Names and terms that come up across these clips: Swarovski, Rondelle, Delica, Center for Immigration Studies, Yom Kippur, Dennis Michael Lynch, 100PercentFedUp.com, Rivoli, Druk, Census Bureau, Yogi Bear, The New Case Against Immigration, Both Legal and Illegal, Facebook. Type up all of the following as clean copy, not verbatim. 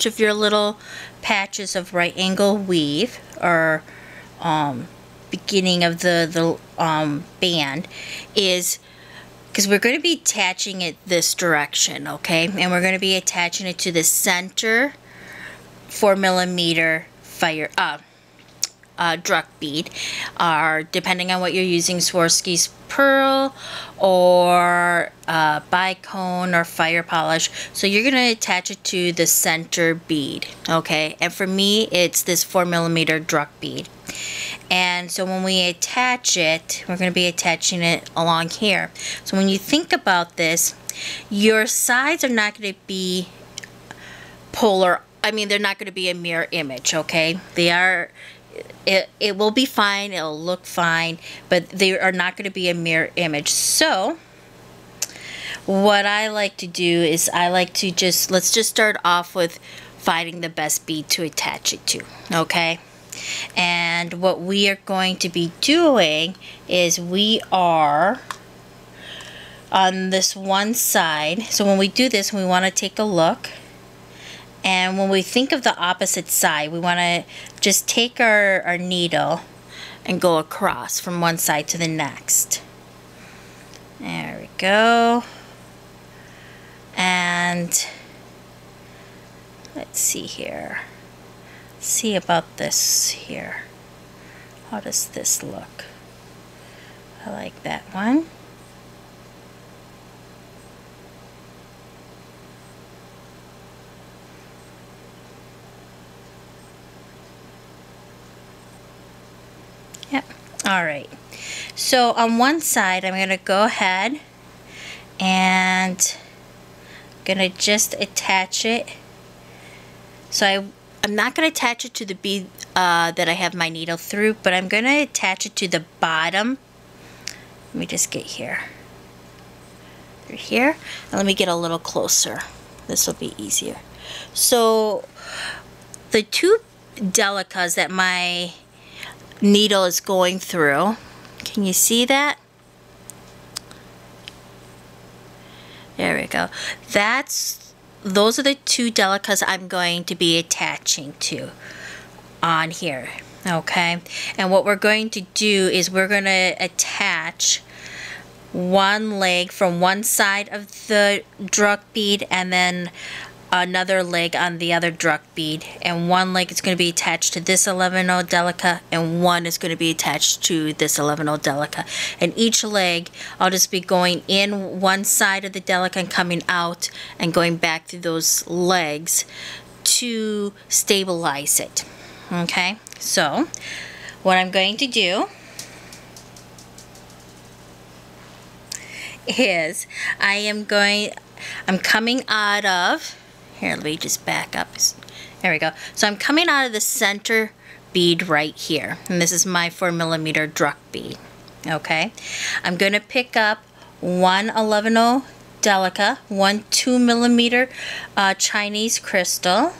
each of your little patches of right angle weave or beginning of the band is, because we're going to be attaching it this direction, okay? And we're going to be attaching it to the center 4mm fire Druk bead, or depending on what you're using, Swarovski's pearl or bicone or fire polish. So you're going to attach it to the center bead, okay? And for me, it's this 4mm Druk bead. And so when we attach it, we're going to be attaching it along here. So when you think about this, your sides are not going to be polar. I mean, they're not going to be a mirror image, okay? They are, it will be fine, it'll look fine, but they are not going to be a mirror image. So what I like to do is I like to just, let's just start off with finding the best bead to attach it to, okay? And what we are going to be doing is we are on this one side. So when we do this, we want to take a look, and when we think of the opposite side, we want to just take our needle and go across from one side to the next. There we go. And let's see here. See about this here. How does this look? I like that one. Yep. All right. So on one side, I'm going to go ahead and I'm going to just attach it. So I'm not going to attach it to the bead that I have my needle through, but I'm going to attach it to the bottom. Let me just get here. Through here. And let me get a little closer. This will be easier. So the two Delicas that my needle is going through, can you see that? There we go. Those are the two Delicas I'm going to be attaching to on here, okay? And what we're going to do is we're going to attach one leg from one side of the Druk bead and then another leg on the other Druk bead, and one leg is going to be attached to this 11-0 Delica and one is going to be attached to this 11-0 Delica. And each leg I'll just be going in one side of the Delica and coming out and going back through those legs to stabilize it, okay? So what I'm going to do is I'm coming out of here, let me just back up. There we go. So I'm coming out of the center bead right here. And this is my 4mm Druk bead. Okay. I'm going to pick up one 11-0 Delica, one 2mm Chinese crystal,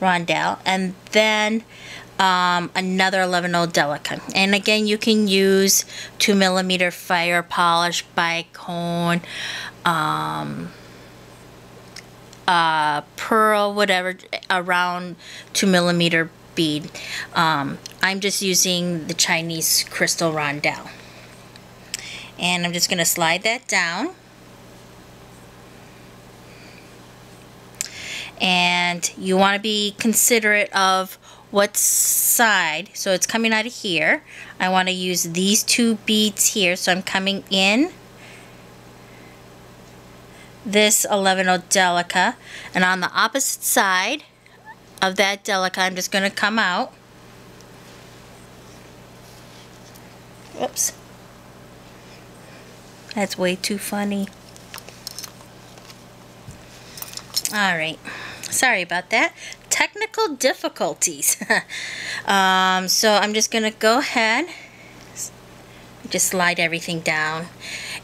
Rondelle, and then another 11-0 Delica. And again, you can use 2mm fire polish, bicone, pearl, whatever, around 2mm bead. I'm just using the Chinese crystal Rondelle. And I'm just going to slide that down. And you want to be considerate of what side. So it's coming out of here. I want to use these two beads here. So I'm coming in this 11-0 Delica, and on the opposite side of that Delica I'm just going to come out. Whoops, that's way too funny. Alright, sorry about that, technical difficulties. So I'm just going to go ahead, just slide everything down,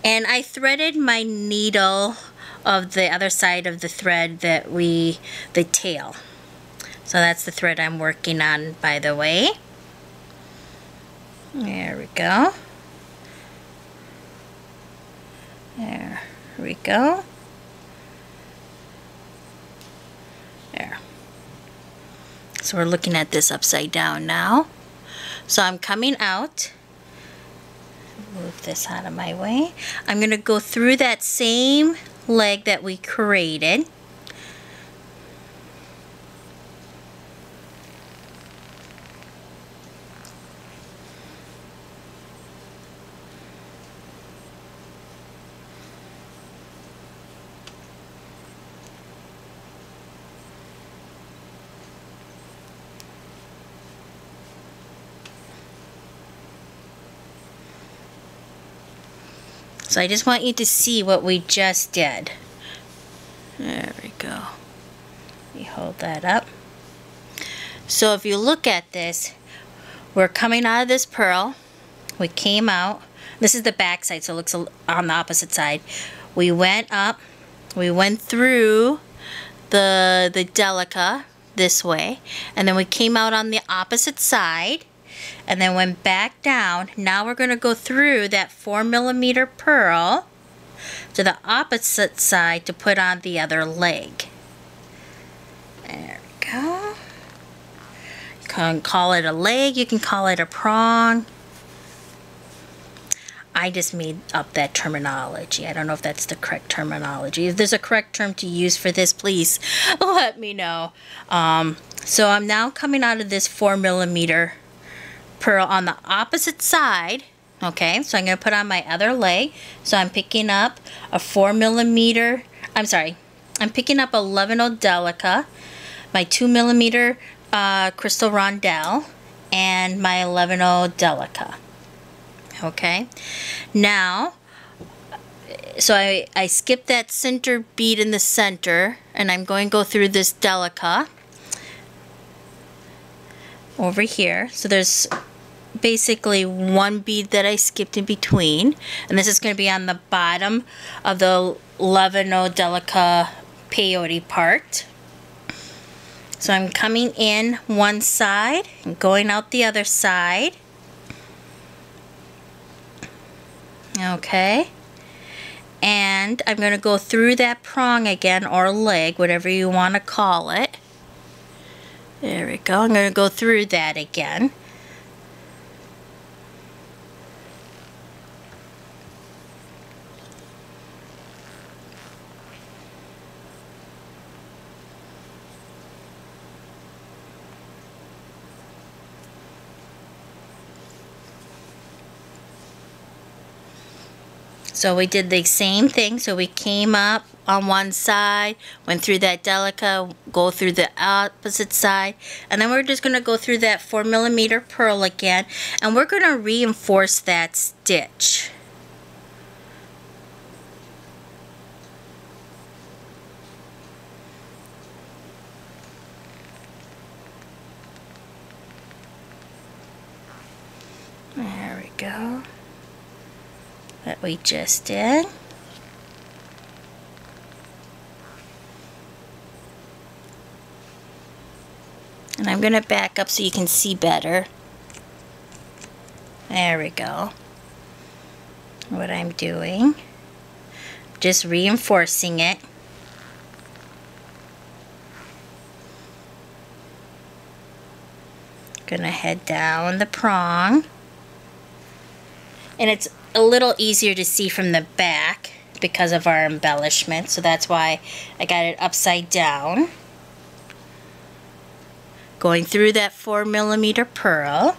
and I threaded my needle of the other side of the thread that the tail. So that's the thread I'm working on, by the way. There we go. There we go. There. So we're looking at this upside down now. So I'm coming out. Move this out of my way. I'm going to go through that same leg that we created. So I just want you to see what we just did. There we go. You hold that up. So if you look at this, we're coming out of this purl. We came out. This is the back side, so it looks on the opposite side. We went up. We went through the Delica this way. And then we came out on the opposite side. And then went back down. Now we're going to go through that 4mm purl to the opposite side to put on the other leg. There we go. You can call it a leg, you can call it a prong. I just made up that terminology. I don't know if that's the correct terminology. If there's a correct term to use for this, please let me know. So I'm now coming out of this 4mm purl on the opposite side. Okay, so I'm going to put on my other leg. So I'm picking up a 4mm, I'm picking up a 11/0 Delica, my 2mm crystal rondelle, and my 11/0 Delica. Okay, now, so I skip that center bead in the center, and I'm going to go through this Delica over here. So there's basically one bead that I skipped in between, and this is going to be on the bottom of the 11/0 Delica peyote part. So I'm coming in one side and going out the other side. Okay, and I'm going to go through that prong again, or leg, whatever you want to call it. There we go. I'm going to go through that again. So we did the same thing. So we came up on one side, went through that Delica, go through the opposite side, and then we're just going to go through that 4mm purl again, and we're going to reinforce that stitch. There we go. That we just did. And I'm going to back up so you can see better. There we go. What I'm doing. Just reinforcing it. Going to head down the prong. And it's a little easier to see from the back because of our embellishment, so that's why I got it upside down. Going through that 4mm purl.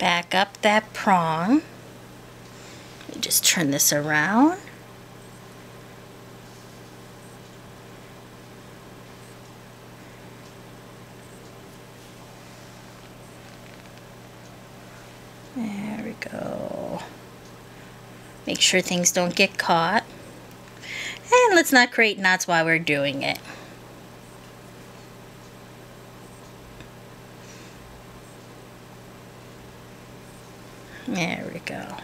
Back up that prong. Let me just turn this around. There we go. Make sure things don't get caught. And let's not create knots while we're doing it. There we go.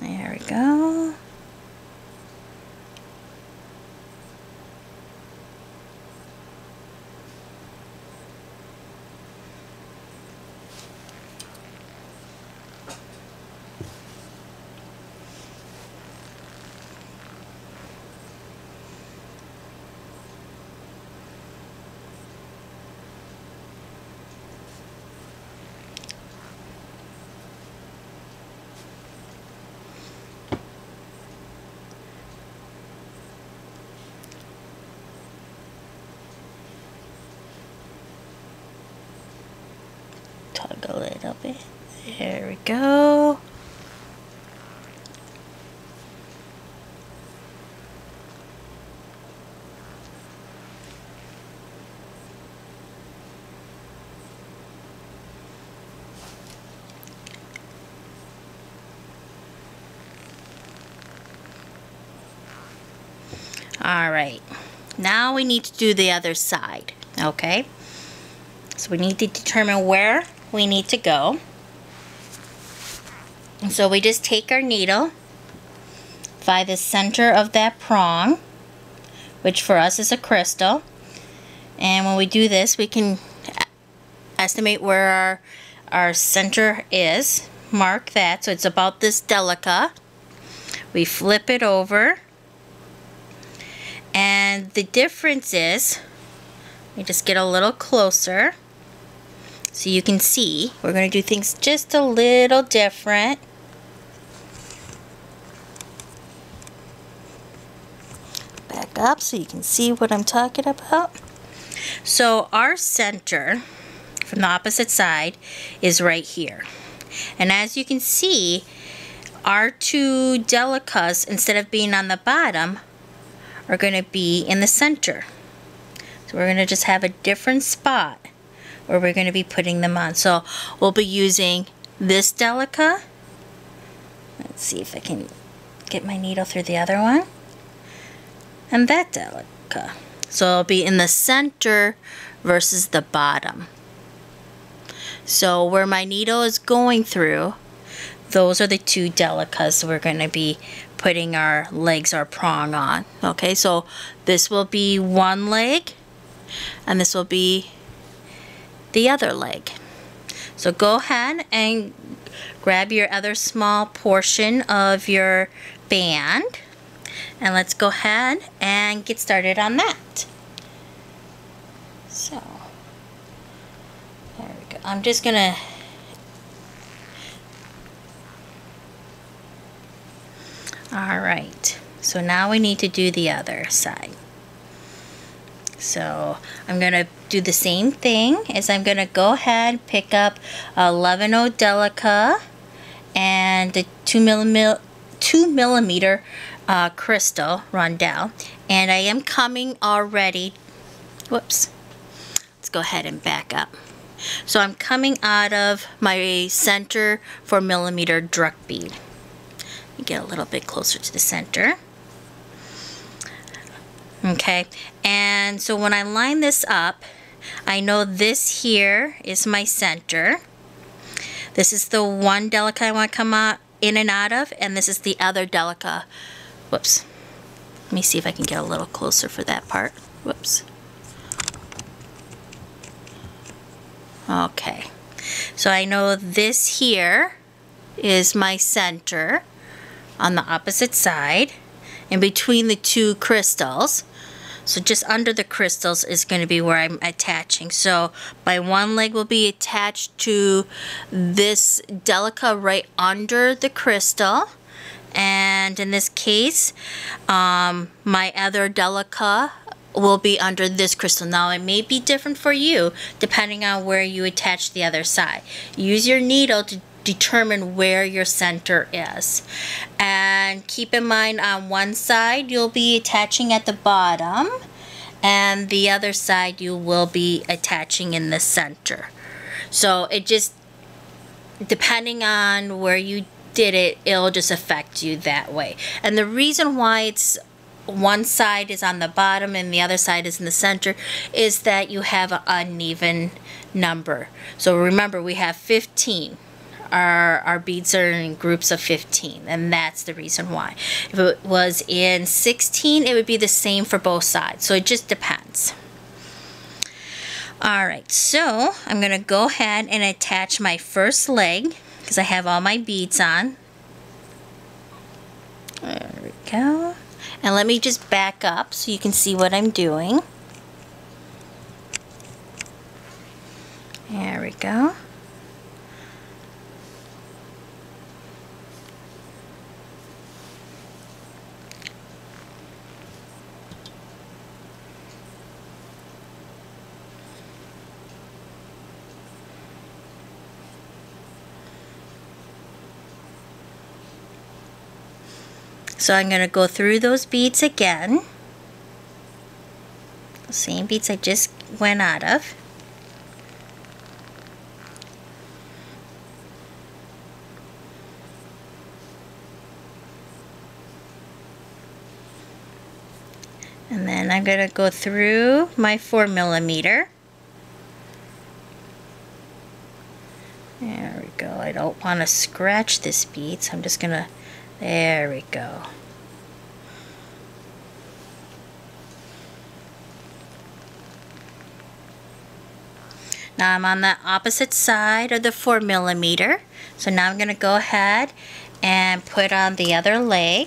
There we go. toggle it a bit. There we go. All right, now we need to do the other side, okay? So we need to determine where we need to go. And so we just take our needle by the center of that prong, which for us is a crystal. And when we do this, we can estimate where our center is. Mark that, so it's about this Delica. We flip it over. And the difference is, let me just get a little closer so you can see. We're going to do things just a little different. Back up so you can see what I'm talking about. So our center from the opposite side is right here. And as you can see, our two Delicas, instead of being on the bottom, are going to be in the center. So we're going to just have a different spot where we're going to be putting them on. So we'll be using this Delica. Let's see if I can get my needle through the other one. And that Delica. So it'll be in the center versus the bottom. So where my needle is going through, those are the two Delicas we're going to be putting our legs, our prong on. Okay, so this will be one leg and this will be the other leg. So go ahead and grab your other small portion of your band and let's go ahead and get started on that. So there we go. I'm just gonna alright, so now we need to do the other side. So I'm going to do the same thing, as I'm going to go ahead, pick up 11/0 Delica and the 2 millimeter crystal Rondelle. And I am coming already, whoops, let's go ahead and back up. So I'm coming out of my center 4 millimeter Druk bead. Get a little bit closer to the center. Okay, and so when I line this up, I know this here is my center. This is the one Delica I want to come out in and out of, and this is the other Delica. Whoops. Let me see if I can get a little closer for that part. Whoops. Okay, so I know this here is my center on the opposite side, and between the two crystals, so just under the crystals is going to be where I'm attaching. So my one leg will be attached to this Delica right under the crystal, and in this case my other Delica will be under this crystal. Now it may be different for you depending on where you attach the other side. Use your needle to determine where your center is, and keep in mind on one side you'll be attaching at the bottom and the other side you will be attaching in the center. So it just, depending on where you did it, it'll just affect you that way. And the reason why it's one side is on the bottom and the other side is in the center is that you have an uneven number. So remember, we have 15. Our beads are in groups of 15, and that's the reason why. If it was in 16, it would be the same for both sides. So it just depends. Alright, so I'm going to go ahead and attach my first leg because I have all my beads on. There we go. And let me just back up so you can see what I'm doing. There we go. So I'm going to go through those beads again. The same beads I just went out of. And then I'm going to go through my 4mm. There we go. I don't want to scratch this bead, so I'm just going to... There we go. Now I'm on the opposite side of the 4mm. So now I'm going to go ahead and put on the other leg.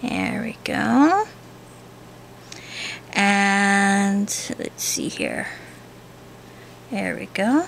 There we go. And let's see here. There we go.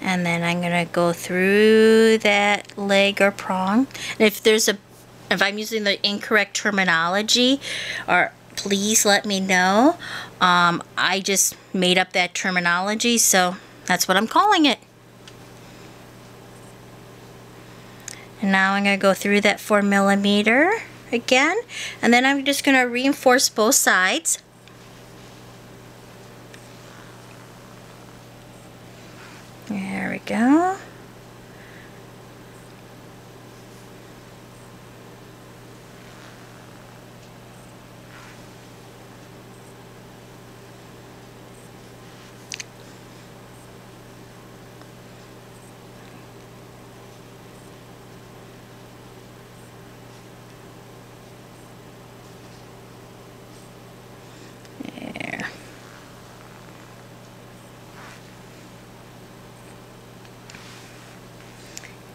And then I'm going to go through that leg or prong. And if I'm using the incorrect terminology, or please let me know. I just made up that terminology, so that's what I'm calling it. And now I'm going to go through that 4mm again. And then I'm just going to reinforce both sides. There we go.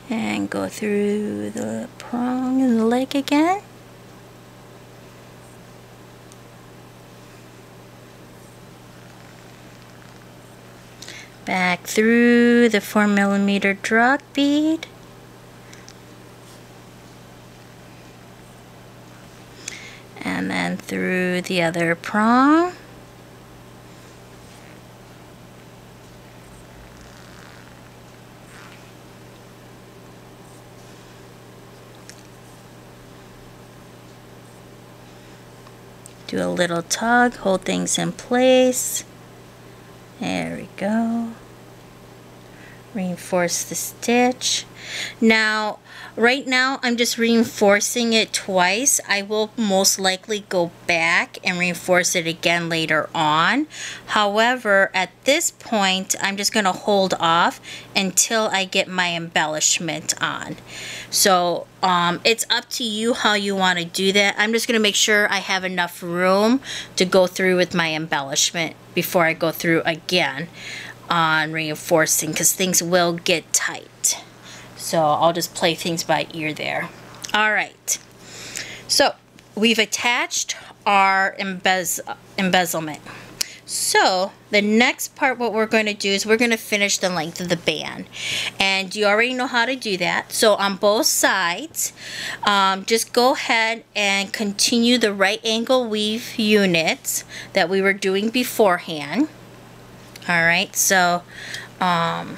And go through the prong and the leg again. Back through the 4mm Druk bead. And then through the other prong. Do a little tug, hold things in place. There we go. Reinforce the stitch. Now, right now I'm just reinforcing it twice. I will most likely go back and reinforce it again later on. However, at this point, I'm just going to hold off until I get my embellishment on. So it's up to you how you want to do that. I'm just going to make sure I have enough room to go through with my embellishment before I go through again on reinforcing, because things will get tight. So I'll just play things by ear there. Alright, so we've attached our embezzlement. So the next part, what we're going to do is we're going to finish the length of the band. And you already know how to do that. So on both sides, just go ahead and continue the right angle weave units that we were doing beforehand. Alright, so and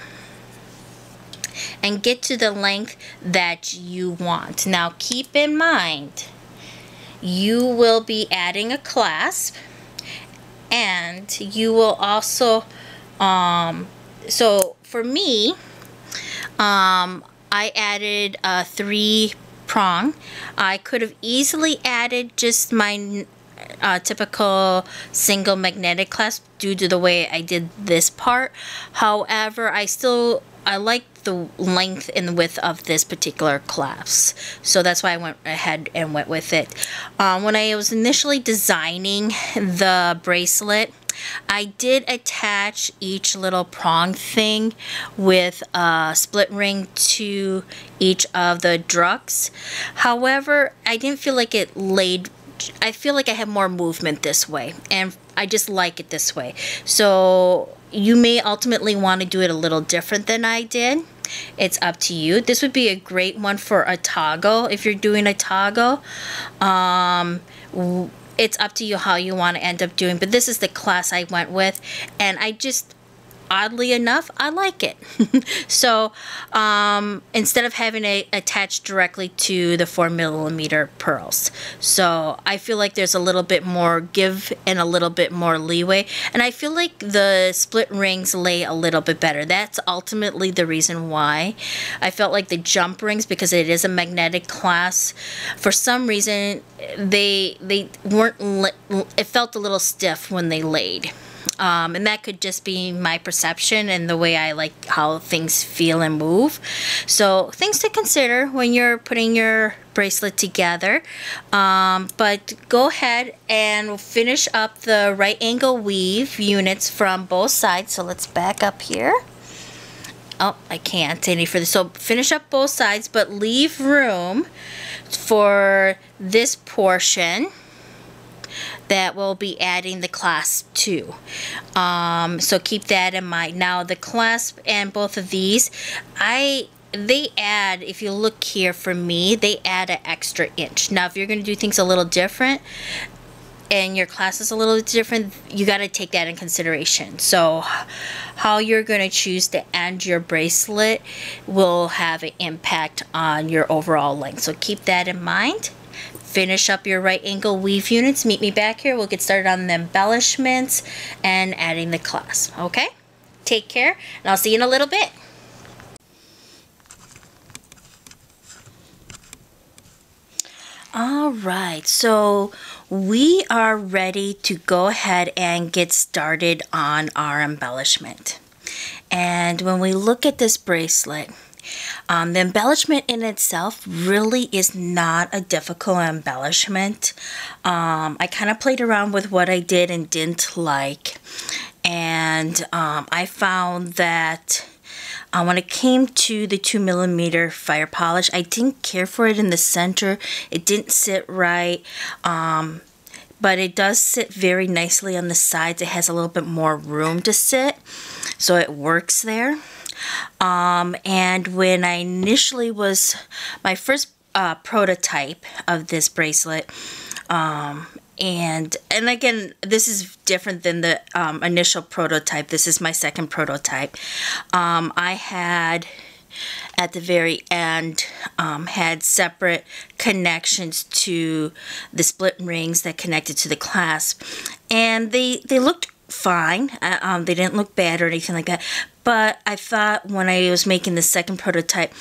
get to the length that you want. Now keep in mind, you will be adding a clasp, and you will also, so for me, I added a 3 prong. I could have easily added just my typical single magnetic clasp due to the way I did this part. However, I still I like the length and width of this particular clasp, so that's why I went ahead and went with it. When I was initially designing the bracelet, I did attach each little prong thing with a split ring to each of the druks. However, I didn't feel like it laid, I feel like I have more movement this way, and I just like it this way. So you may ultimately want to do it a little different than I did. It's up to you. This would be a great one for a toggle if you're doing a toggle. It's up to you how you want to end up doing, but this is the class I went with, and I just, oddly enough, I like it. So instead of having it attached directly to the 4mm pearls, so I feel like there's a little bit more give and a little bit more leeway, and I feel like the split rings lay a little bit better. That's ultimately the reason why I felt like the jump rings, because it is a magnetic clasp, for some reason they weren't, it felt a little stiff when they laid. And that could just be my perception and the way I like how things feel and move. So things to consider when you're putting your bracelet together. But go ahead and finish up the right angle weave units from both sides. So let's back up here. Oh, I can't any further. So finish up both sides, but leave room for this portion that we'll be adding the clasp to. So keep that in mind. Now the clasp and both of these, they add, if you look here for me, they add an extra inch. Now if you're going to do things a little different and your clasp is a little different, you got to take that in consideration. So how you're going to choose to end your bracelet will have an impact on your overall length. So keep that in mind. Finish up your right angle weave units. Meet me back here. We'll get started on the embellishments and adding the clasp. Okay? Take care, and I'll see you in a little bit. All right, so we are ready to go ahead and get started on our embellishment. And when we look at this bracelet, the embellishment in itself really is not a difficult embellishment. I kind of played around with what I did and didn't like, and I found that when it came to the 2mm fire polish, I didn't care for it in the center. It didn't sit right. But it does sit very nicely on the sides. It has a little bit more room to sit, so it works there. And when I initially was my first prototype of this bracelet, and again, this is different than the initial prototype. This is my second prototype. I had at the very end had separate connections to the split rings that connected to the clasp, and they looked fine. They didn't look bad or anything like that, but I thought when I was making the second prototype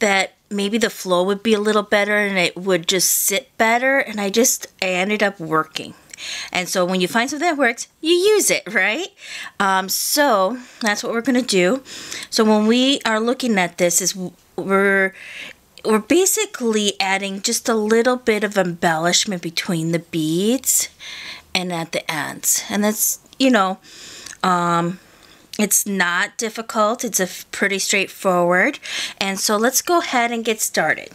that maybe the flow would be a little better and it would just sit better, and I ended up working. And so when you find something that works, you use it, right? So that's what we're going to do. So when we are looking at this, is we're basically adding just a little bit of embellishment between the beads and at the ends. And that's, you know, it's not difficult. It's a pretty straightforward. And so let's go ahead and get started.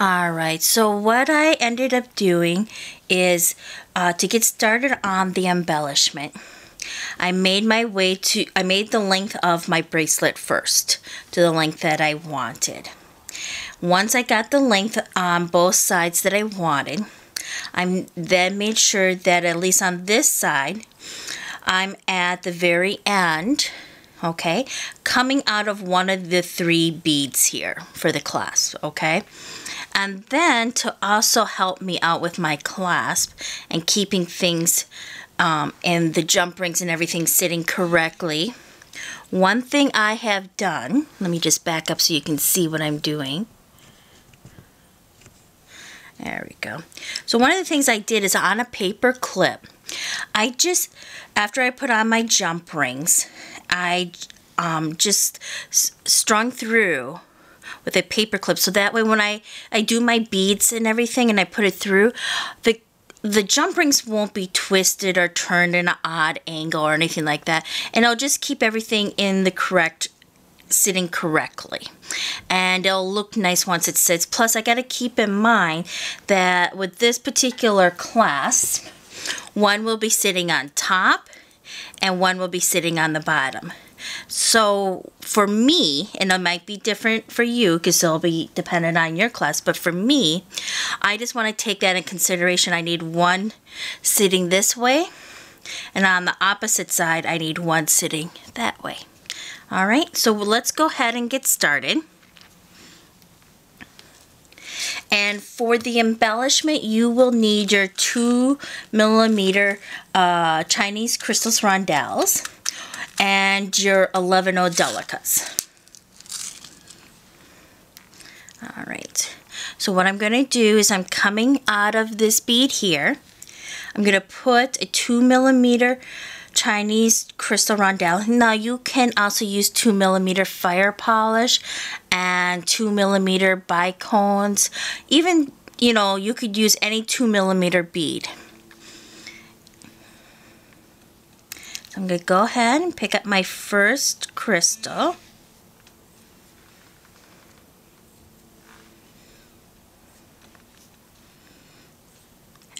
All right, so what I ended up doing is to get started on the embellishment, I made the length of my bracelet first to the length that I wanted. Once I got the length on both sides that I wanted, I then made sure that at least on this side, I'm at the very end, okay, coming out of one of the three beads here for the clasp, okay? And then to also help me out with my clasp and keeping things and the jump rings and everything sitting correctly, one thing I have done, let me just back up so you can see what I'm doing. There we go. So one of the things I did is on a paper clip, after I put on my jump rings, I just strung through with a paper clip, so that way when I do my beads and everything and I put it through, the jump rings won't be twisted or turned in an odd angle or anything like that, and I'll just keep everything in the correct sitting correctly, and it'll look nice once it sits. Plus, I got to keep in mind that with this particular clasp, one will be sitting on top and one will be sitting on the bottom. So for me, and it might be different for you because it'll be dependent on your class, but for me, I just want to take that in consideration. I need one sitting this way, and on the opposite side I need one sitting that way. All right, so let's go ahead and get started. And for the embellishment, you will need your 2mm Chinese crystals rondelles and your 11-0 Delicas. All right, so what I'm going to do is I'm coming out of this bead here. I'm going to put a 2mm Chinese crystal rondelle. Now you can also use 2mm fire polish and 2mm bicones. Even, you know, you could use any 2mm bead. So I'm going to go ahead and pick up my first crystal.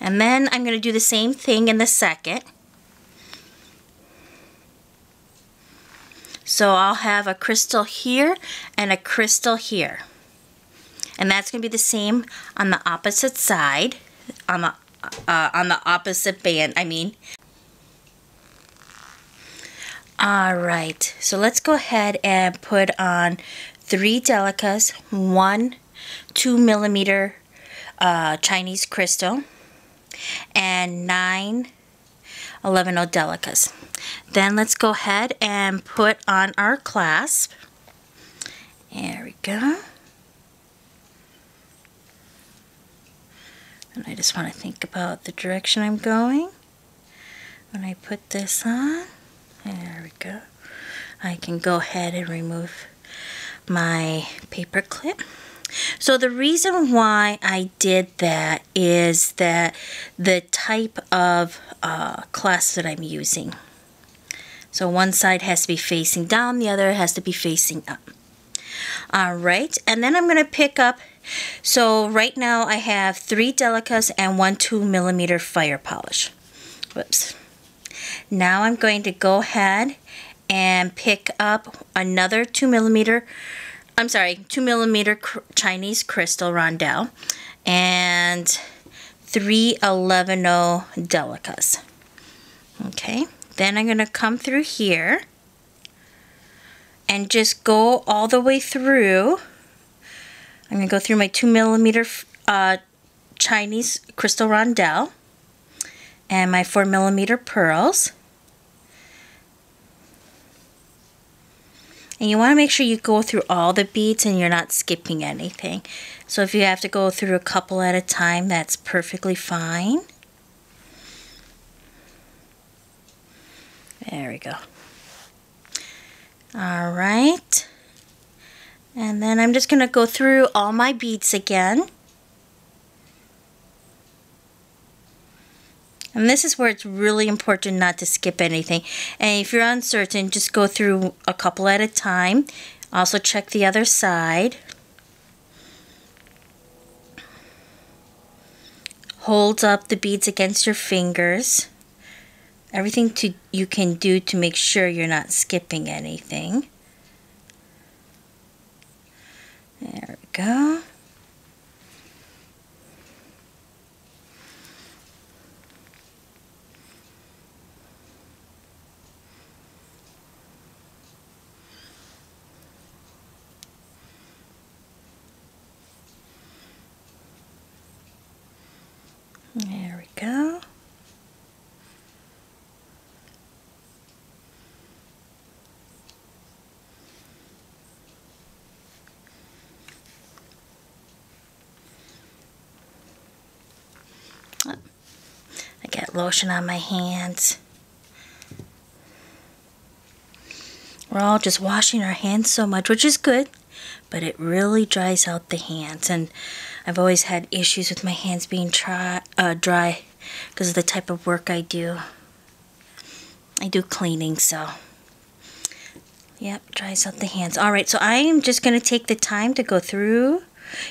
And then I'm going to do the same thing in the second. So I'll have a crystal here and a crystal here. And that's going to be the same on the opposite side, on the opposite band, I mean. All right, so let's go ahead and put on 3 Delicas, 1 2mm Chinese crystal, and 9 11-0 Delicas. Then let's go ahead and put on our clasp. There we go. And I just want to think about the direction I'm going when I put this on. There we go. I can go ahead and remove my paper clip. So the reason why I did that is that the type of clasp that I'm using. So one side has to be facing down, the other has to be facing up. All right, and then I'm going to pick up, so right now I have 3 Delicas and 1 2mm fire polish. Whoops. Now I'm going to go ahead and pick up another 2mm Chinese crystal rondelle and 3 11-0 Delicas. Okay, then I'm going to come through here and just go all the way through. I'm going to go through my 2mm Chinese crystal rondelle and my 4mm pearls. And you want to make sure you go through all the beads and you're not skipping anything. So if you have to go through a couple at a time, that's perfectly fine. There we go. All right. And then I'm just going to go through all my beads again. And this is where it's really important not to skip anything. And if you're uncertain, just go through a couple at a time. Also check the other side. Hold up the beads against your fingers. Everything you can do to make sure you're not skipping anything. There we go. There we go. Oh, I got lotion on my hands. We're all just washing our hands so much, which is good, but it really dries out the hands. And I've always had issues with my hands being dry because of the type of work I do. I do cleaning, so yep, dries out the hands. All right, so I am just going to take the time to go through.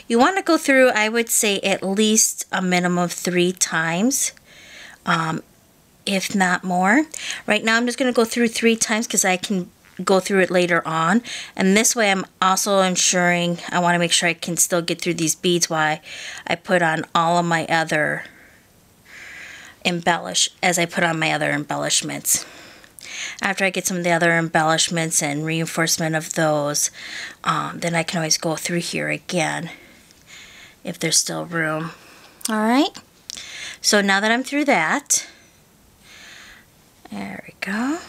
You want to go through, I would say, at least a minimum of 3 times, if not more. Right now I'm just going to go through 3 times because I can go through it later on. And this way I'm also ensuring, I want to make sure I can still get through these beads while I put on all of my other embellishments. After I get some of the other embellishments and reinforcement of those, then I can always go through here again if there's still room. All right, so now that I'm through that, there we go.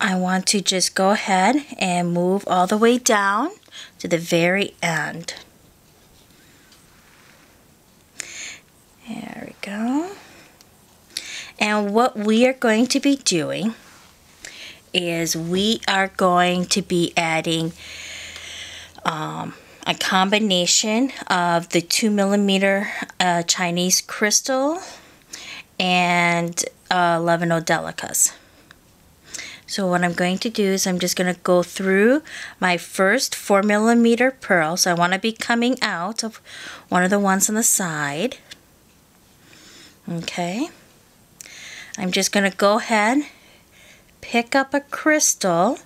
I want to just go ahead and move all the way down to the very end. There we go. And what we are going to be doing is we are going to be adding a combination of the 2mm Chinese crystal and 11-0 Delicas. So what I'm going to do is I'm just going to go through my first 4mm pearl. So I want to be coming out of one of the ones on the side. Okay. I'm just going to go ahead, pick up a crystal,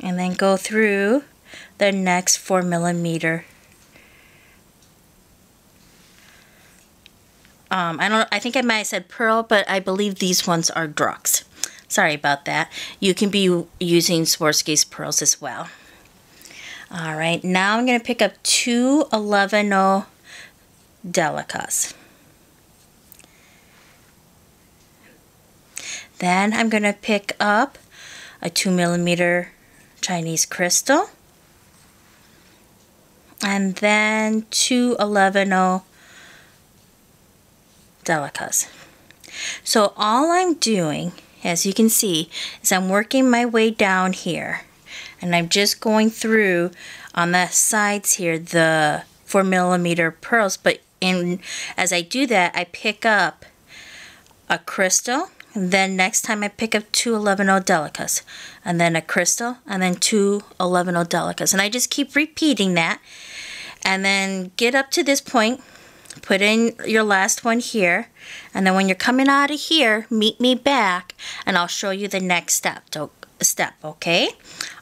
and then go through the next 4mm. I think I might have said pearl, but I believe these ones are Druks. Sorry about that. You can be using Swarovski's pearls as well. All right, now I'm going to pick up 2 11-0 Delicas. Then I'm going to pick up a 2mm Chinese crystal, and then 2 11-0 Delicas. So all I'm doing, as you can see, is I'm working my way down here, and I'm just going through on the sides here the 4mm pearls. But as I do that, I pick up a crystal, and then next time I pick up 2 11-0 Delicas, and then a crystal, and then 2 11-0 Delicas. And I just keep repeating that, and then get up to this point, put in your last one here, and then when you're coming out of here, meet me back and I'll show you the next step. Okay?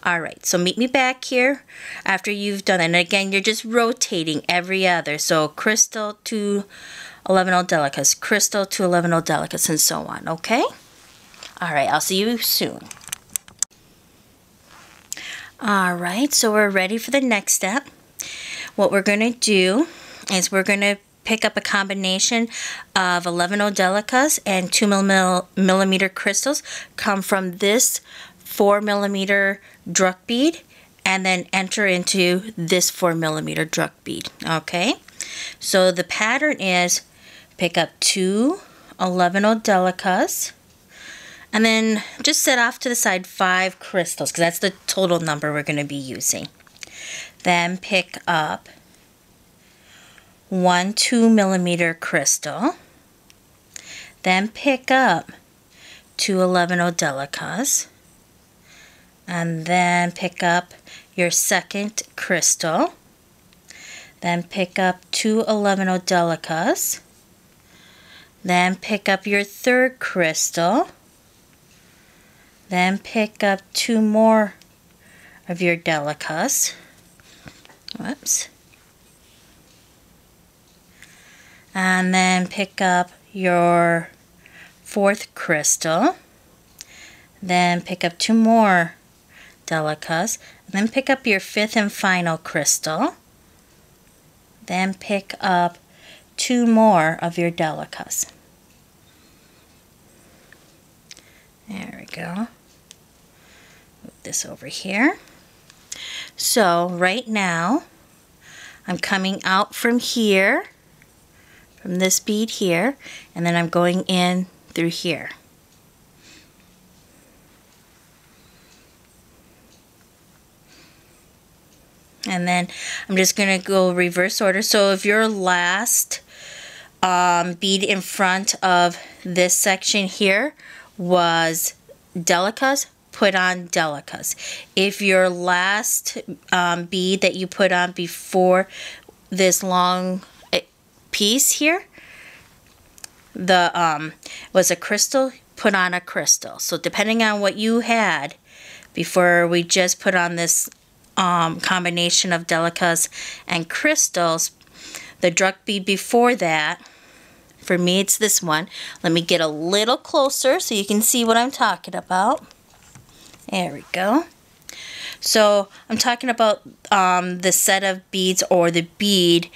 All right, so meet me back here after you've done it. And again, you're just rotating every other. So crystal, 2 11-0 Delicas, crystal, 2 11-0 Delicas, and so on. Okay? All right, I'll see you soon. All right, so we're ready for the next step. What we're going to do is we're going to pick up a combination of 11-0 Delicas and 2mm crystals, come from this 4mm Druk bead, and then enter into this 4mm Druk bead. Okay, so the pattern is pick up 2 11-0 Delicas, and then just set off to the side 5 crystals, because that's the total number we're going to be using. Then pick up 1 2mm crystal, then pick up 2 11-0 Delicas, and then pick up your second crystal, then pick up 2 11-0 Delicas, then pick up your third crystal, then pick up 2 more of your Delicas. Whoops. And then pick up your 4th crystal, then pick up 2 more Delicas, and then pick up your 5th and final crystal, then pick up 2 more of your Delicas. There we go. Move this over here. So right now I'm coming out from here, from this bead here, and then I'm going in through here. And then I'm just going to go reverse order. So if your last bead in front of this section here was Delicas, put on Delicas. If your last bead that you put on before this long piece here, the was a crystal, put on a crystal. So depending on what you had before, we just put on this combination of Delicas and crystals. The Druk bead before that, for me it's this one. Let me get a little closer so you can see what I'm talking about. There we go. So I'm talking about the set of beads, or the bead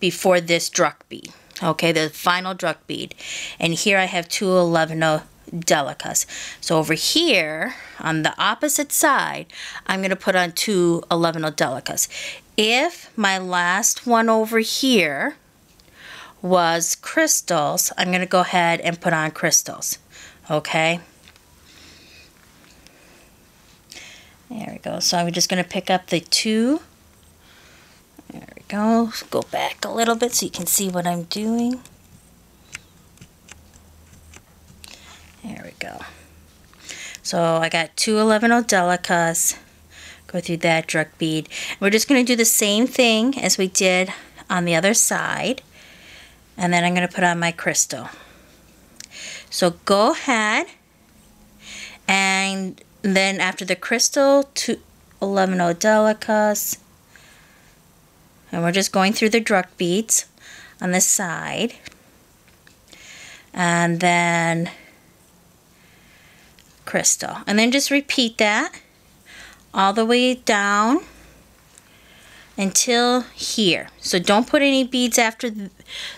before this Druk bead. Okay, the final Druk bead. And here I have 2 11-0 Delicas. So over here on the opposite side, I'm going to put on 2 11-0 Delicas. If my last one over here was crystals, I'm going to go ahead and put on crystals. Okay. There we go. So I'm just going to pick up the 2. There we go. Go back a little bit so you can see what I'm doing. There we go. So I got 2 11-0 Delicas. Go through that Druk bead. We're just going to do the same thing as we did on the other side. And then I'm going to put on my crystal. So go ahead, and then after the crystal, 2 11-0 Delicas. And we're just going through the Druk beads on the side. And then crystal. And then just repeat that all the way down until here. So don't put any beads after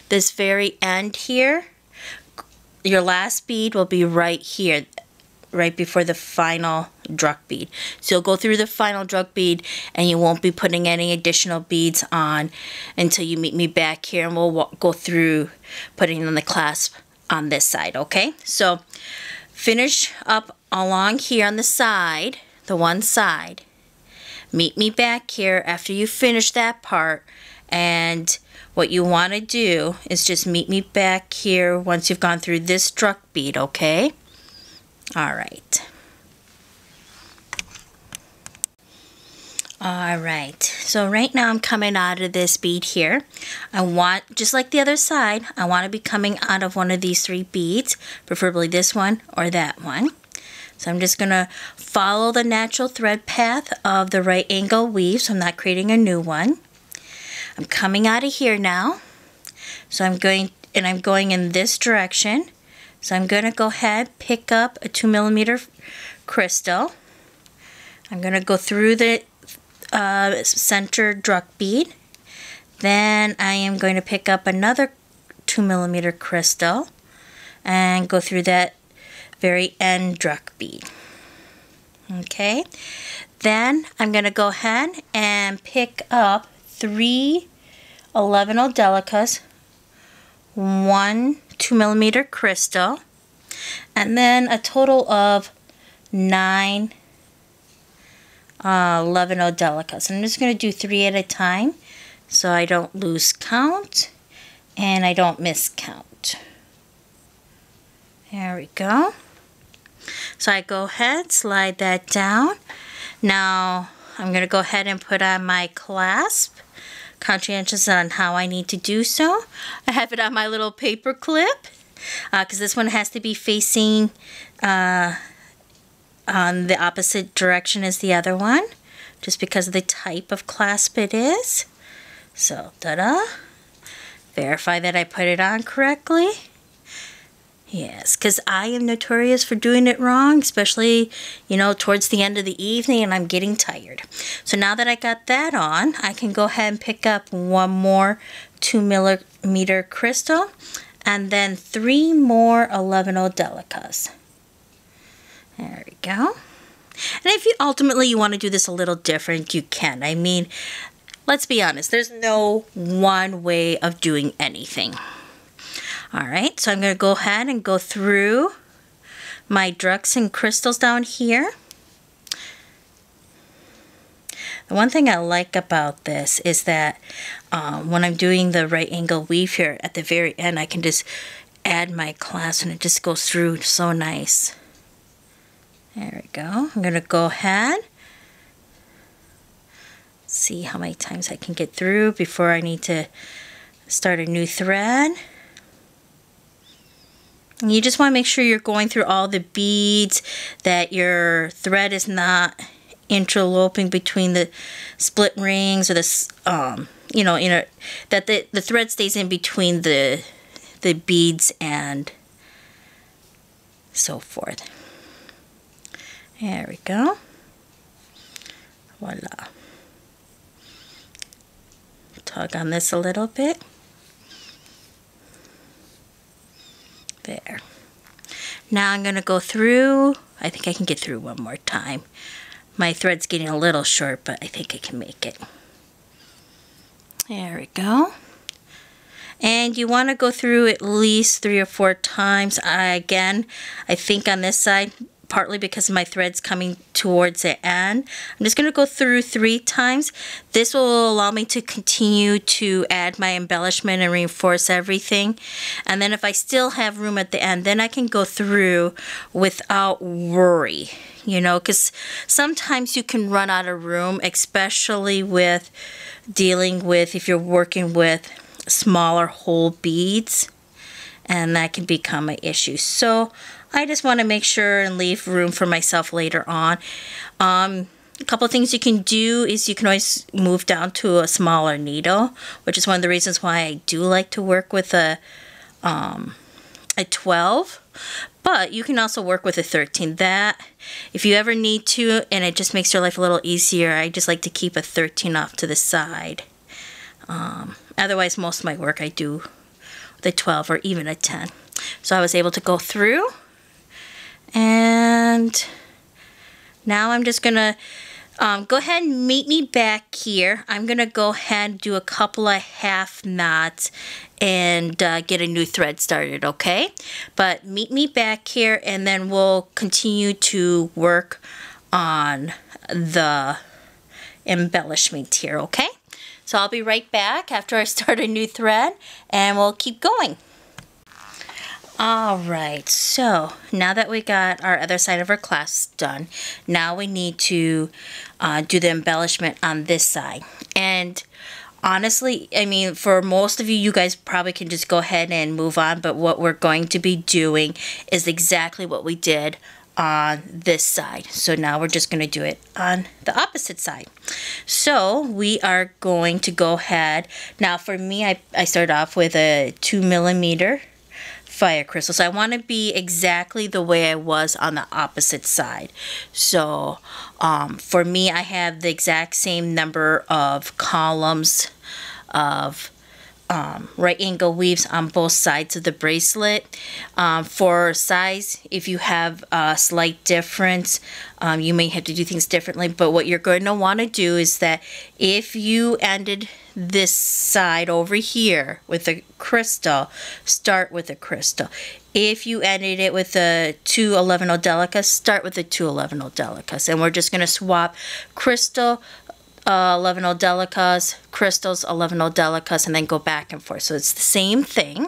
this very end here. Your last bead will be right here, right before the final Druk bead. So you'll go through the final Druk bead, and you won't be putting any additional beads on until you meet me back here, and we'll go through putting on the clasp on this side, okay? So finish up along here on the side, the one side. Meet me back here after you finish that part, and what you want to do is just meet me back here once you've gone through this Druk bead, okay? All right, so right now I'm coming out of this bead here. I want, just like the other side, I want to be coming out of one of these 3 beads, preferably this one or that one. So I'm just going to follow the natural thread path of the right angle weave, so I'm not creating a new one. I'm coming out of here now, so I'm going in this direction. So I'm going to go ahead, pick up a 2 mm crystal. I'm going to go through the center Druk bead. Then I am going to pick up another 2 mm crystal and go through that very end Druk bead. Okay, then I'm going to go ahead and pick up 3 11-0 Delicas, 1 2 mm crystal, and then a total of 9 11-0 Delicas. I'm just going to do 3 at a time so I don't lose count and I don't miss count. There we go. So I go ahead, slide that down. Now I'm going to go ahead and put on my clasp, conscientious on how I need to do so. I have it on my little paper clip because this one has to be facing on the opposite direction as the other one, just because of the type of clasp it is. So ta-da! Verify that I put it on correctly. Yes, because I am notorious for doing it wrong, especially, you know, towards the end of the evening, and I'm getting tired. So now that I got that on, I can go ahead and pick up 1 more 2 mm crystal, and then 3 more 11-0 Delicas. There we go. And if you ultimately you want to do this a little different, you can. I mean, let's be honest, there's no one way of doing anything. All right, so I'm going to go ahead and go through my druks and crystals down here. The one thing I like about this is that when I'm doing the right angle weave here at the very end, I can just add my clasp and it just goes through so nice. There we go. I'm going to go ahead, see how many times I can get through before I need to start a new thread. And you just want to make sure you're going through all the beads, that your thread is not interloping between the split rings or the that the thread stays in between the beads and so forth. There we go. Voila. Tug on this a little bit. There. Now I'm going to go through, I think I can get through one more time. My thread's getting a little short, but I think I can make it. There we go. And you want to go through at least 3 or 4 times. I think on this side, partly because my thread's coming towards the end, I'm just going to go through 3 times. This will allow me to continue to add my embellishment and reinforce everything. And then if I still have room at the end, then I can go through without worry. You know, because sometimes you can run out of room, especially with dealing with, if you're working with smaller whole beads, and that can become an issue. So I just want to make sure and leave room for myself later on. A couple of things you can do is you can always move down to a smaller needle, which is one of the reasons why I do like to work with a 12. But you can also work with a 13. That, if you ever need to, and it just makes your life a little easier, I just like to keep a 13 off to the side. Otherwise, most of my work I do with a 12 or even a 10. So I was able to go through. And now I'm just going to go ahead and meet me back here. I'm going to go ahead and do a couple of half knots and get a new thread started, okay? But meet me back here, and then we'll continue to work on the embellishment here, okay? So I'll be right back after I start a new thread, and we'll keep going. All right, so now that we got our other side of our clasp done, now we need to do the embellishment on this side. And honestly, I mean, for most of you, you guys probably can just go ahead and move on, but what we're going to be doing is exactly what we did on this side. So now we're just going to do it on the opposite side. So we are going to go ahead. Now for me, I started off with a 2mm fire crystal, so I want to be exactly the way I was on the opposite side. So for me, I have the exact same number of columns of right angle weaves on both sides of the bracelet. For size, if you have a slight difference, you may have to do things differently, but what you're going to want to do is that if you ended this side over here with a crystal, start with a crystal. If you ended it with a 211 Delica, start with the 211 Delicas. And we're just going to swap crystal 11 Delicas, crystals 11 Delicas, and then go back and forth. So it's the same thing.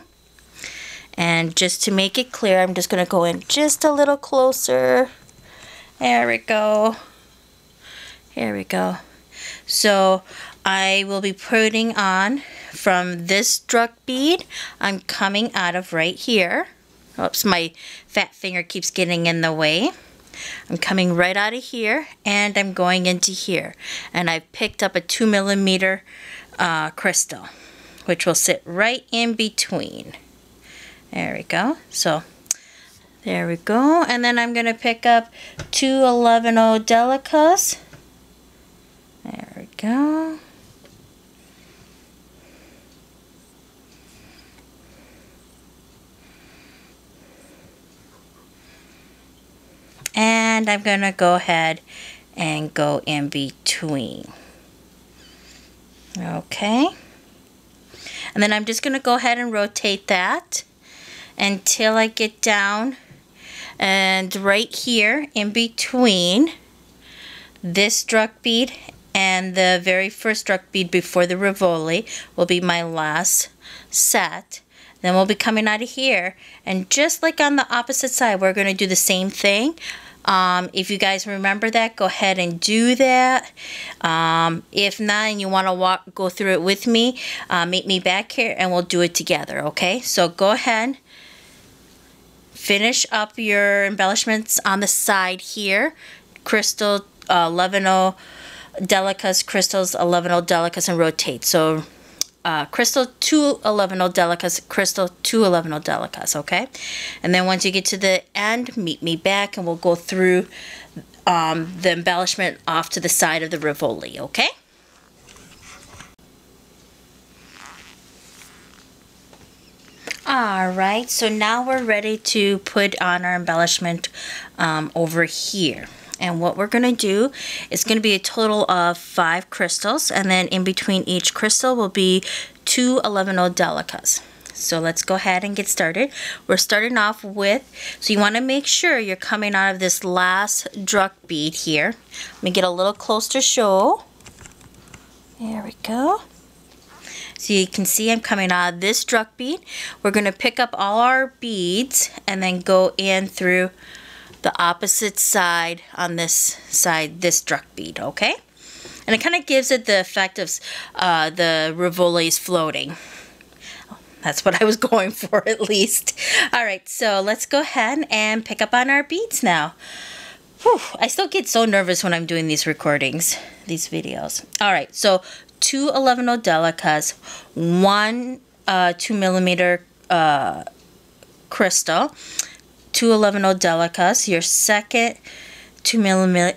And just to make it clear, I'm just going to go in just a little closer. There we go. Here we go. So I will be putting on from this Druk bead. I'm coming out of right here. Oops, my fat finger keeps getting in the way. I'm coming right out of here, and I'm going into here. And I've picked up a 2mm crystal, which will sit right in between. There we go. So there we go. And then I'm going to pick up 211 Delicas. There we go. And I'm going to go ahead and go in between. Okay. And then I'm just going to go ahead and rotate that. until I get down and right here in between this Druk bead and the very first Druk bead before the Rivoli will be my last set. Then we'll be coming out of here, and just like on the opposite side, we're going to do the same thing. If you guys remember that, go ahead and do that. If not, and you want to go through it with me, meet me back here and we'll do it together, okay? So go ahead, finish up your embellishments on the side here. Crystal 110 Delicas, crystals 110 Delicas, and rotate. So crystal 2 110 Delicas, crystal 2 110 Delicas, okay? And then once you get to the end, meet me back and we'll go through the embellishment off to the side of the Rivoli, okay? Alright, so now we're ready to put on our embellishment over here. And what we're going to do is going to be a total of 5 crystals, and then in between each crystal will be 2 110 Delicas. So let's go ahead and get started. We're starting off with, so you want to make sure you're coming out of this last Druk bead here. Let me get a little close to show. There we go. So you can see I'm coming out of this Druk bead. We're going to pick up all our beads and then go in through the opposite side on this side, this Druk bead, okay? And it kind of gives it the effect of the Rivoli's floating. That's what I was going for, at least. All right, so let's go ahead and pick up on our beads now. Whew, I still get so nervous when I'm doing these recordings, these videos. All right, so 2 110 Delicas, 1 2mm crystal, 2 110 Delicas, your second 2mm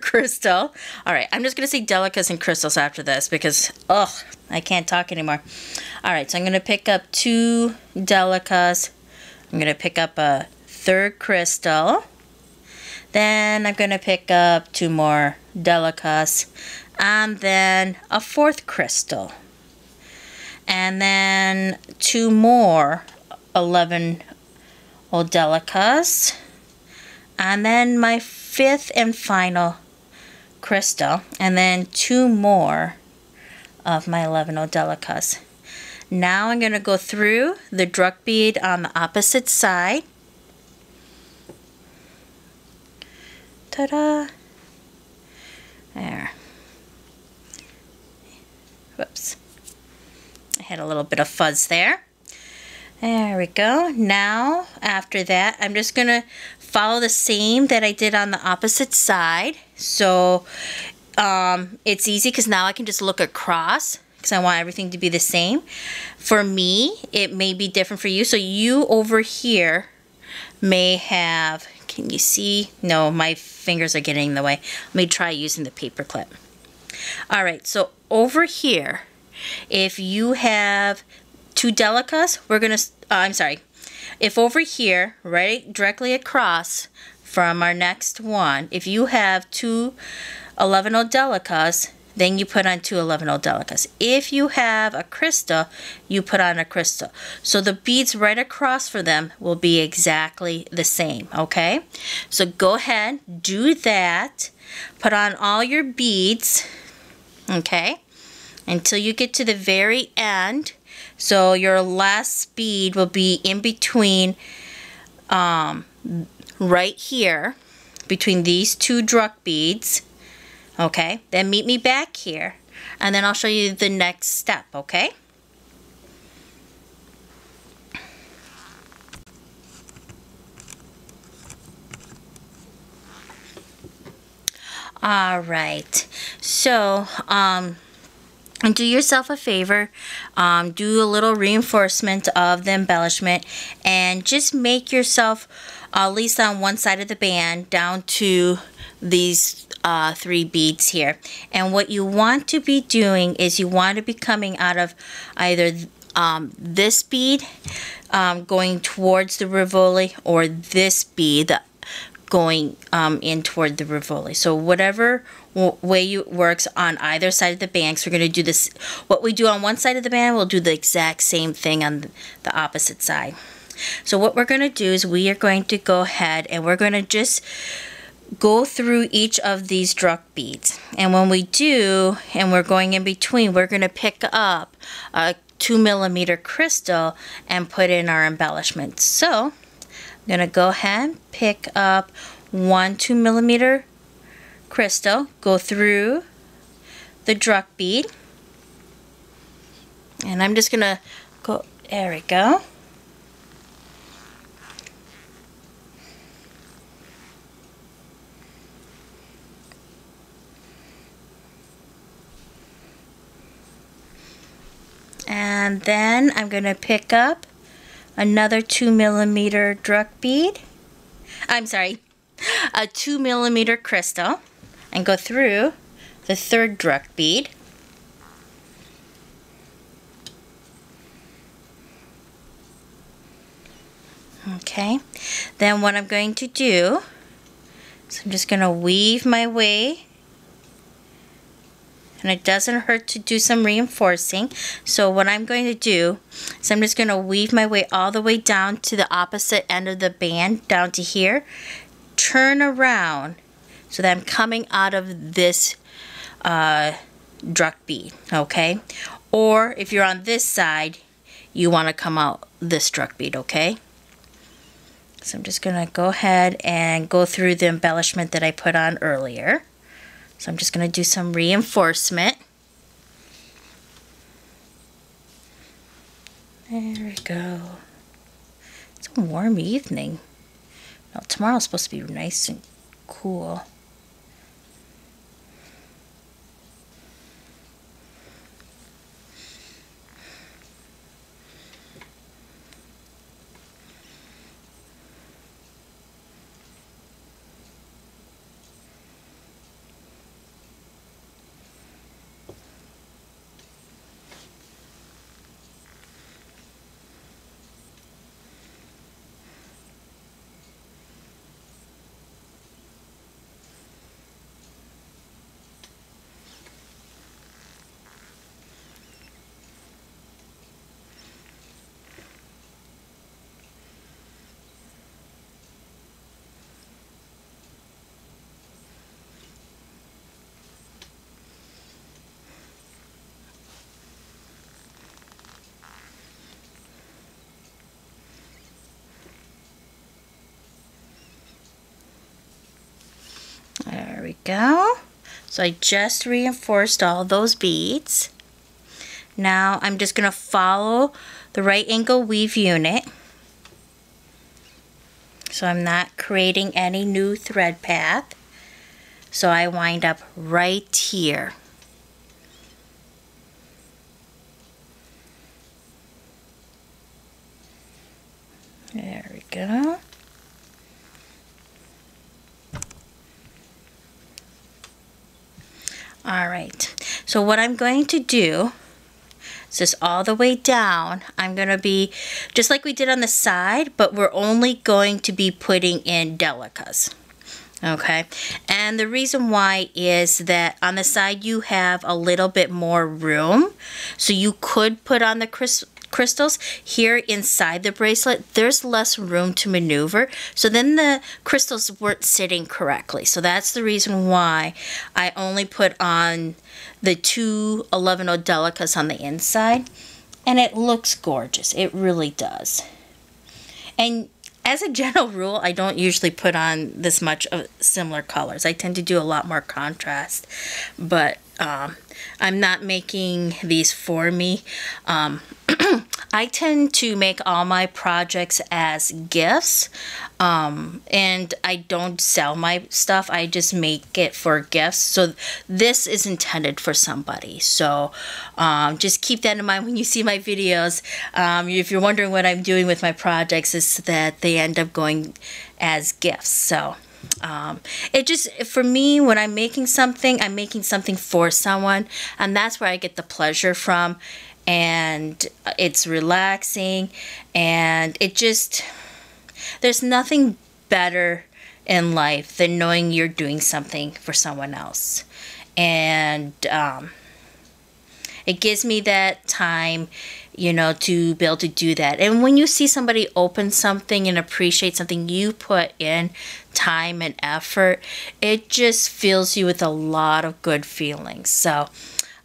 crystal. All right, I'm just going to say Delicas and crystals after this because, oh, I can't talk anymore. All right, so I'm going to pick up 2 Delicas. I'm going to pick up a third crystal. Then I'm going to pick up 2 more Delicas. And then a fourth crystal. And then 2 more 110 Delicas, and then my 5th and final crystal, and then 2 more of my 110 Delicas. Now I'm going to go through the Druk bead on the opposite side. Ta-da! There. Whoops. I had a little bit of fuzz there. There we go. Now, after that, I'm just going to follow the same that I did on the opposite side. So it's easy because now I can just look across because I want everything to be the same. For me, it may be different for you. So you over here may have, can you see? No, my fingers are getting in the way. Let me try using the paper clip. All right, so over here, if you have 2 Delicas, we're going to, I'm sorry, if over here, right directly across from our next one, if you have 2 110 Delicas, then you put on 2 110 Delicas. If you have a crystal, you put on a crystal. So the beads right across for them will be exactly the same, okay? So go ahead, do that, put on all your beads, okay, until you get to the very end. So your last bead will be in between, right here, between these 2 Druk beads, okay? Then meet me back here, and then I'll show you the next step, okay? All right, so, and do yourself a favor, do a little reinforcement of the embellishment and just make yourself at least on one side of the band down to these 3 beads here. And what you want to be doing is you want to be coming out of either this bead going towards the Rivoli, or this bead going in toward the Rivoli. So whatever way it works on either side of the band. So we're going to do this, what we do on one side of the band, we'll do the exact same thing on the opposite side. So what we're going to do is we are going to go ahead and we're going to just go through each of these Druk beads. And when we do, and we're going in between, we're going to pick up a 2mm crystal and put in our embellishment. So I'm going to go ahead and pick up one 2mm crystal, go through the Druk bead, and I'm just going to go, there we go. And then I'm going to pick up another 2mm Druk bead. I'm sorry, a 2mm crystal, and go through the third Druk bead. Okay, then what I'm going to do is I'm just going to weave my way. And it doesn't hurt to do some reinforcing. So what I'm going to do is I'm just going to weave my way all the way down to the opposite end of the band, down to here. Turn around so that I'm coming out of this Druk bead, okay? Or if you're on this side, you want to come out this Druk bead, okay? So I'm just going to go ahead and go through the embellishment that I put on earlier. So I'm just going to do some reinforcement. There we go. It's a warm evening. Now, tomorrow's supposed to be nice and cool. There we go. So I just reinforced all those beads. Now I'm just going to follow the right angle weave unit. So I'm not creating any new thread path. So I wind up right here. There we go. All right, so what I'm going to do is just all the way down, I'm going to be, just like we did on the side, but we're only going to be putting in Delicas, okay? And the reason why is that on the side you have a little bit more room, so you could put on the crystals. Here inside the bracelet, there's less room to maneuver, so then the crystals weren't sitting correctly. So that's the reason why I only put on the 2 11/0 Delicas on the inside, and it looks gorgeous. It really does. And as a general rule, I don't usually put on this much of similar colors. I tend to do a lot more contrast, but I'm not making these for me. I tend to make all my projects as gifts, and I don't sell my stuff. I just make it for gifts. So this is intended for somebody. So just keep that in mind when you see my videos. If you're wondering what I'm doing with my projects, is that they end up going as gifts. So it just, for me, when I'm making something for someone, and that's where I get the pleasure from, and it's relaxing, and it just, there's nothing better in life than knowing you're doing something for someone else. And it gives me that time, you know, to be able to do that. And when you see somebody open something and appreciate something you put in time and effort, it just fills you with a lot of good feelings. So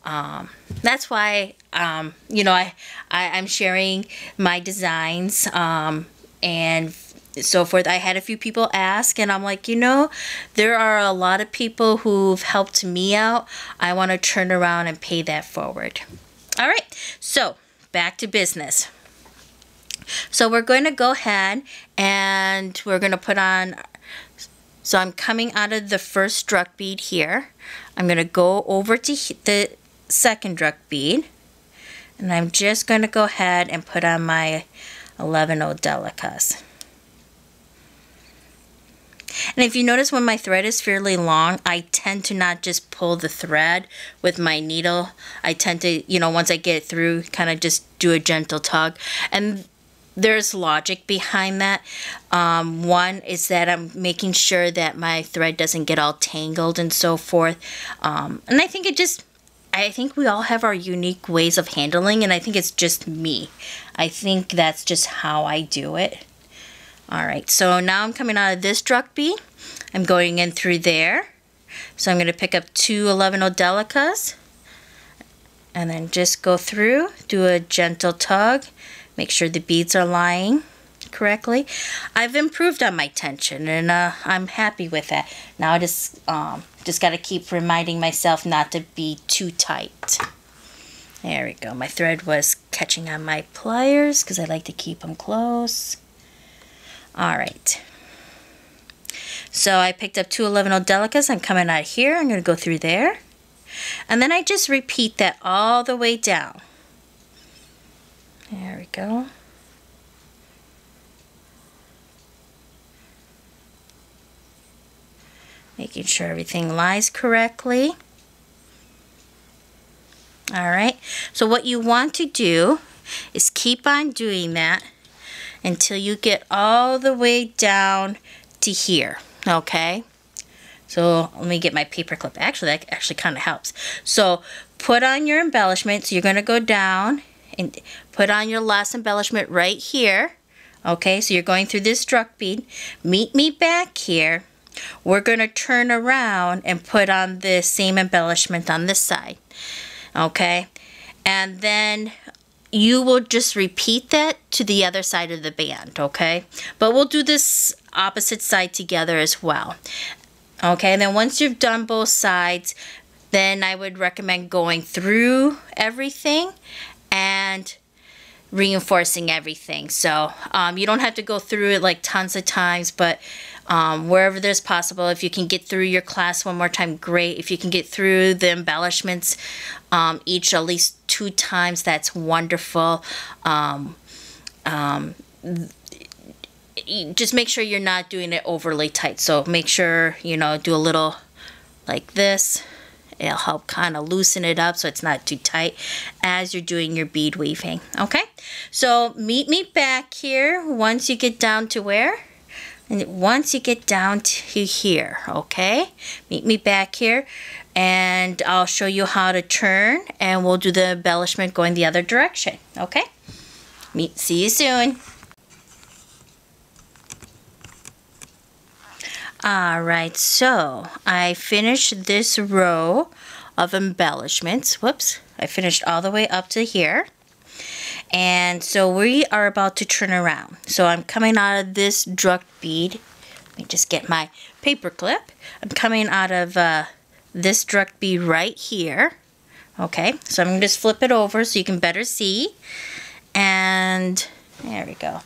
that's why, you know, I'm sharing my designs and so forth. I had a few people ask, and I'm like, you know, there are a lot of people who've helped me out. I want to turn around and pay that forward. All right, so back to business. So we're going to go ahead and we're going to put on, so I'm coming out of the first Druk bead here. I'm going to go over to the second Druk bead, and I'm just going to go ahead and put on my 11-0 Delicas. And if you notice, when my thread is fairly long, I tend to not just pull the thread with my needle. I tend to, you know, once I get it through, kind of just do a gentle tug. And there's logic behind that. One is that I'm making sure that my thread doesn't get all tangled and so forth. And I think it just, I think we all have our unique ways of handling, and I think it's just me. I think that's just how I do it. Alright, so now I'm coming out of this Druk bead. I'm going in through there. So I'm going to pick up two 11-0 Delicas and then just go through, do a gentle tug, make sure the beads are lying correctly. I've improved on my tension, and I'm happy with that. Now I just got to keep reminding myself not to be too tight. There we go. My thread was catching on my pliers because I like to keep them close. Alright, so I picked up two 11-0 Delicas. I'm coming out here. I'm going to go through there. And then I just repeat that all the way down. There we go. Making sure everything lies correctly. Alright, so what you want to do is keep on doing that until you get all the way down to here, okay? So let me get my paper clip. Actually, that actually kind of helps. So put on your embellishment. So you're going to go down and put on your last embellishment right here, okay? So you're going through this Druk bead. Meet me back here. We're going to turn around and put on the same embellishment on this side, okay? And then you will just repeat that to the other side of the band, okay? But we'll do this opposite side together as well. Okay, and then once you've done both sides, then I would recommend going through everything and reinforcing everything. So you don't have to go through it like tons of times, but wherever there's possible, if you can get through your class one more time, great. If you can get through the embellishments each at least two times, that's wonderful. Just make sure you're not doing it overly tight. So make sure, you know, do a little like this. It'll help kind of loosen it up so it's not too tight as you're doing your bead weaving. Okay, so meet me back here once you get down to where? And once you get down to here, okay? Meet me back here, and I'll show you how to turn, and we'll do the embellishment going the other direction, okay? See you soon. Alright, so I finished this row of embellishments. Whoops, I finished all the way up to here. And so we are about to turn around. So I'm coming out of this Druk bead. Let me just get my paper clip. I'm coming out of this Druk bead right here. Okay, so I'm going to just flip it over so you can better see. And there we go.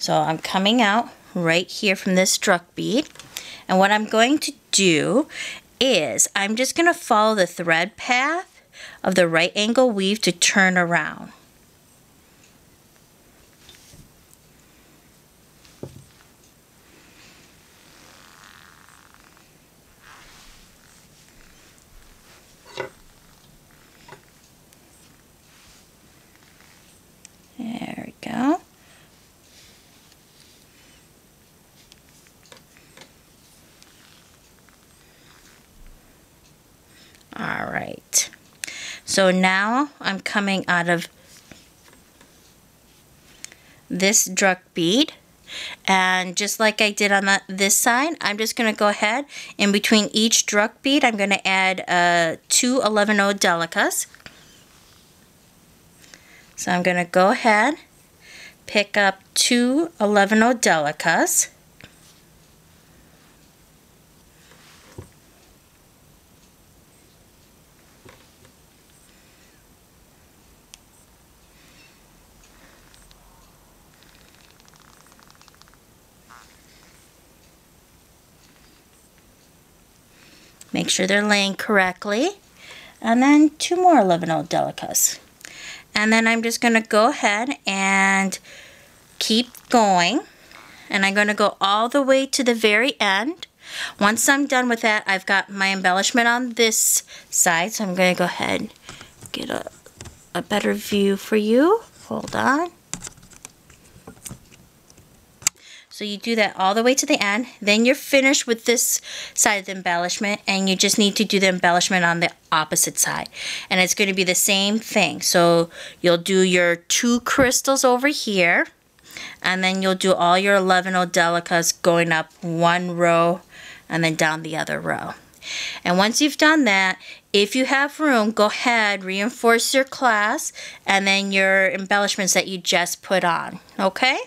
So I'm coming out right here from this Druk bead. And what I'm going to do is I'm just going to follow the thread path of the right angle weave to turn around. There we go. So now I'm coming out of this Druk bead, and just like I did on this side, I'm just going to go ahead in between each Druk bead. I'm going to add 2 11-0 Delicas. So I'm going to go ahead, pick up 2 11-0 Delicas. Make sure they're laying correctly, and then 2 more 11-0 Delicas. And then I'm just going to go ahead and keep going, and I'm going to go all the way to the very end. Once I'm done with that, I've got my embellishment on this side, so I'm going to go ahead and get a better view for you. Hold on. So you do that all the way to the end, then you're finished with this side of the embellishment, and you just need to do the embellishment on the opposite side. And it's going to be the same thing. So you'll do your 2 crystals over here, and then you'll do all your 11-0 Delicas going up 1 row and then down the other row. And once you've done that, if you have room, go ahead, reinforce your clasp and then your embellishments that you just put on, okay?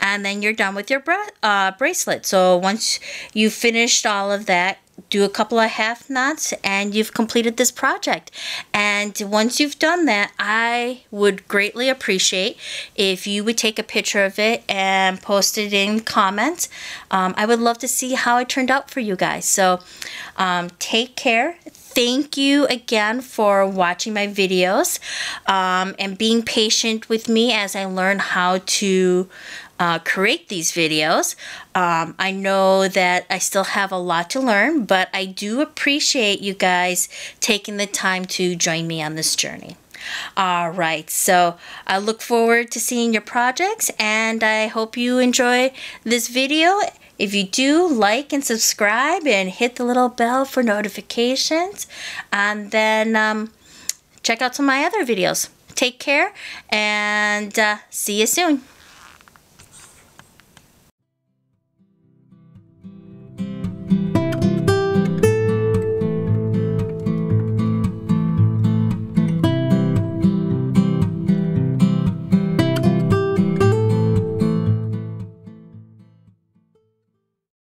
And then you're done with your bracelet. So once you've finished all of that, do a couple of half knots and you've completed this project. And once you've done that, I would greatly appreciate if you would take a picture of it and post it in comments. I would love to see how it turned out for you guys. So take care. Thank you again for watching my videos and being patient with me as I learn how to create these videos. I know that I still have a lot to learn, but I do appreciate you guys taking the time to join me on this journey. All right, so I look forward to seeing your projects, and I hope you enjoy this video. If you do, like and subscribe and hit the little bell for notifications, and then check out some of my other videos. Take care, and see you soon.